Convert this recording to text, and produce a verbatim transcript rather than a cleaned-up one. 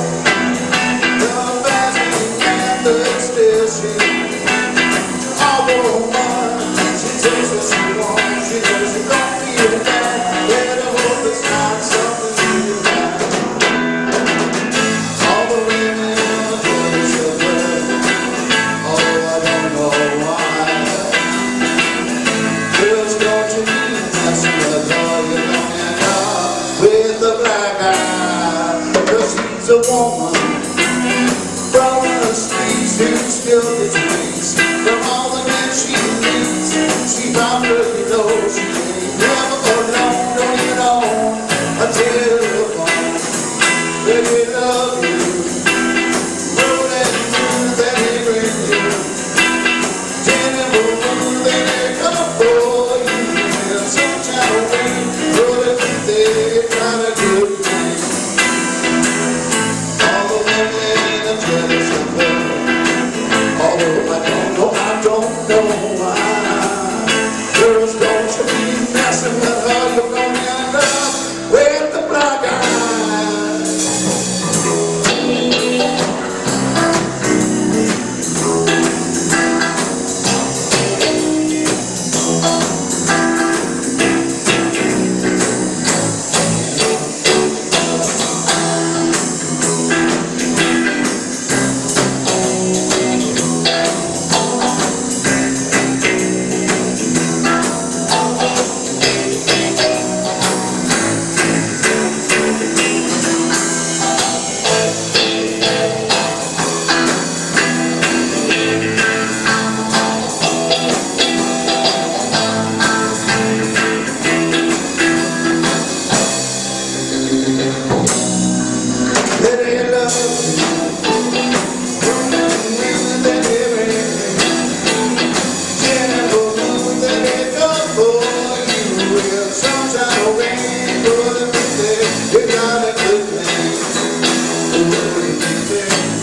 A woman from the streets who still gets drinks from all the men she meets. She probably knows she ain't never gonna know, don't you know? I tell her, that we love you, moon and moon that we bring you, dinner moon that we come for you, and sometime rain, rolling through there, you're trying to do it. We're gonna get there.